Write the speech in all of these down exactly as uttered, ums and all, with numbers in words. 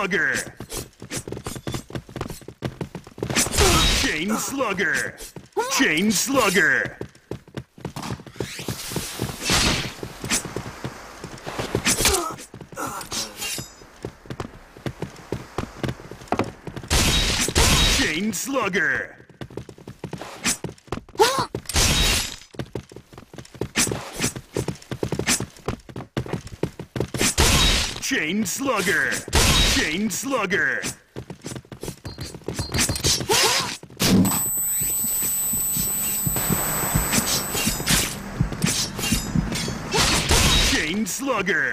Slugger! Chain Slugger! Chain Slugger! Chain Slugger! Chain Slugger! Chain Slugger! Chain Slugger!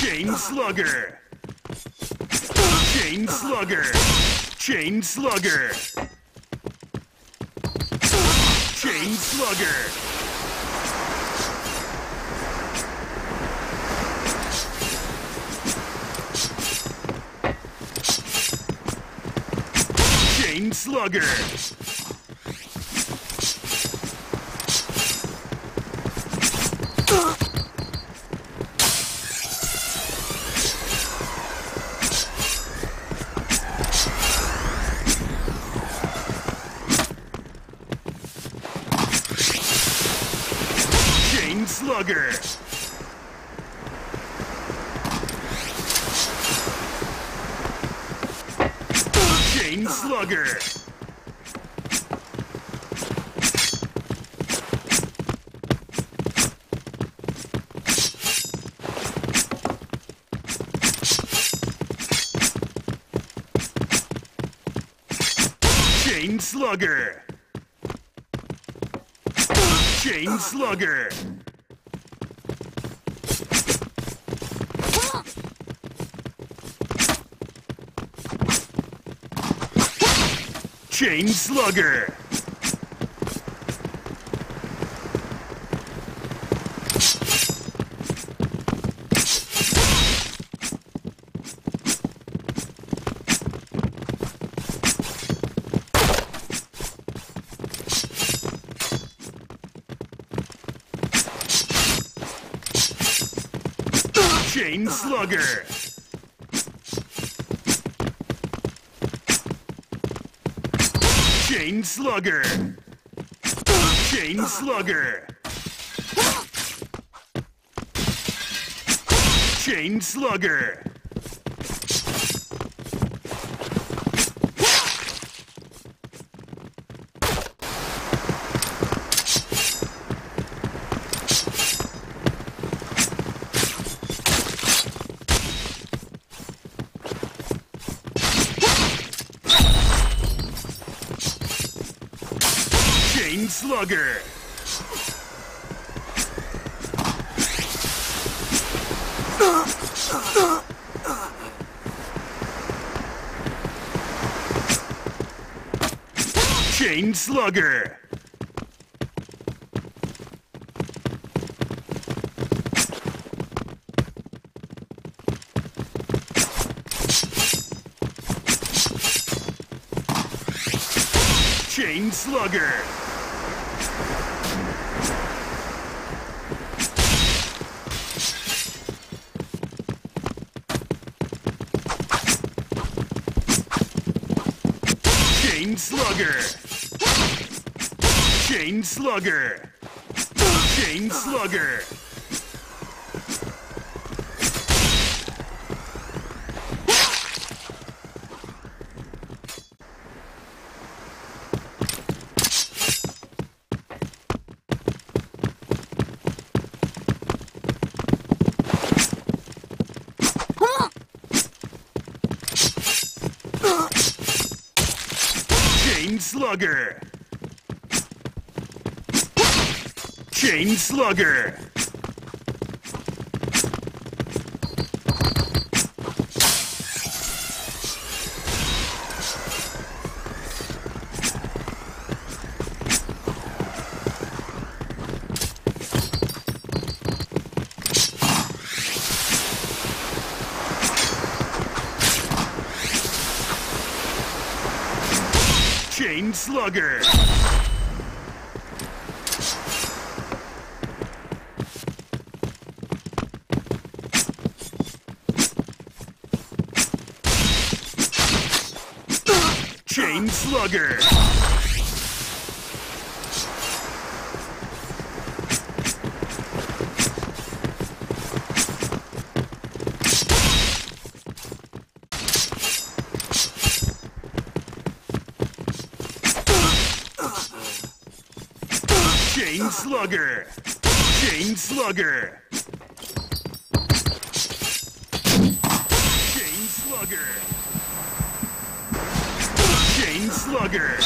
Chain Slugger! Chain Slugger! Chain Slugger! Chain Slugger! Chain Slugger! Uh. Chain Slugger! Chain Slugger! Chain Slugger! Chain Slugger! Chain Slugger! Chain Slugger! Chain Slugger! Chain Slugger! Chain Slugger! Chain Slugger! Chain Slugger! Chain Slugger! Chain Slugger! Chain Slugger! Chain Slugger! Chain Slugger! Chain Slugger! Chain Slugger! Chain Slugger. Chain Slugger. Chain Slugger. Chain Slugger. Chain Slugger. Chain Slugger.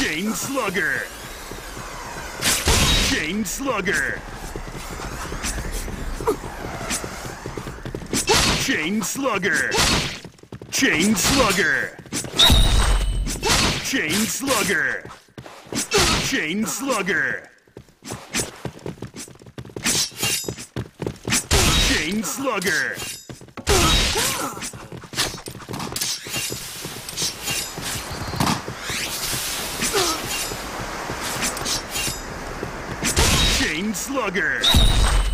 Chain Slugger. Chain Slugger. Chain Slugger. Chain Slugger. Chain Slugger. Chain Slugger. Chain Slugger.